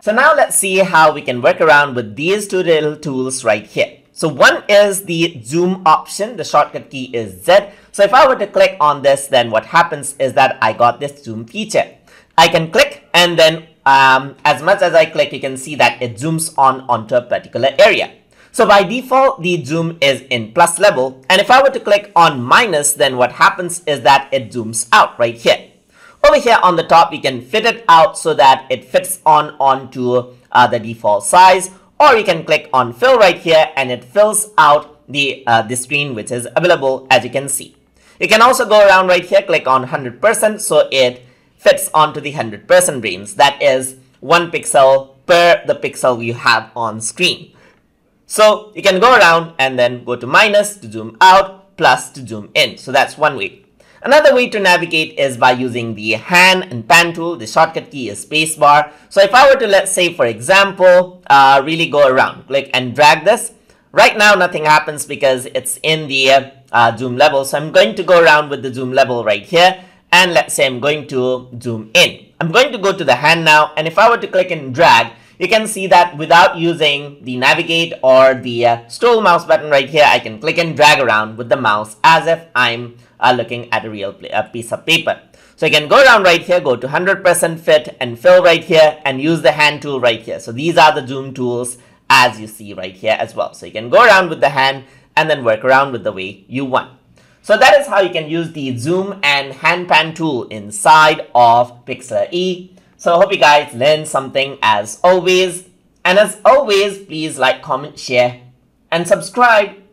So now let's see how we can work around with these two little tools right here. So one is the zoom option. The shortcut key is Z. So if I were to click on this, then what happens is that I got this zoom feature. I can click, and then as much as I click, you can see that it zooms onto a particular area. So by default, the zoom is in plus level. And if I were to click on minus, then what happens is that it zooms out right here. Over here on the top, you can fit it out so that it fits onto the default size, or you can click on fill right here and it fills out the screen, which is available as you can see. You can also go around right here, click on 100%, so it fits onto the 100% range. That is 1 pixel per the pixel you have on screen. So you can go around and then go to minus to zoom out, plus to zoom in. So that's one way. Another way to navigate is by using the hand and pan tool. The shortcut key is spacebar. So if I were to, let's say, for example, really go around, click and drag this. Right now, nothing happens because it's in the zoom level. So I'm going to go around with the zoom level right here. And let's say I'm going to zoom in. I'm going to go to the hand now. And if I were to click and drag, you can see that without using the navigate or the scroll mouse button right here, I can click and drag around with the mouse as if I'm looking at a real piece of paper. So you can go down right here, go to 100% fit and fill right here, and use the hand tool right here. So these are the zoom tools as you see right here as well. So you can go around with the hand and then work around with the way you want. So that is how you can use the zoom and hand pan tool inside of Pixlr E. So I hope you guys learned something as always. And as always, please like, comment, share, and subscribe.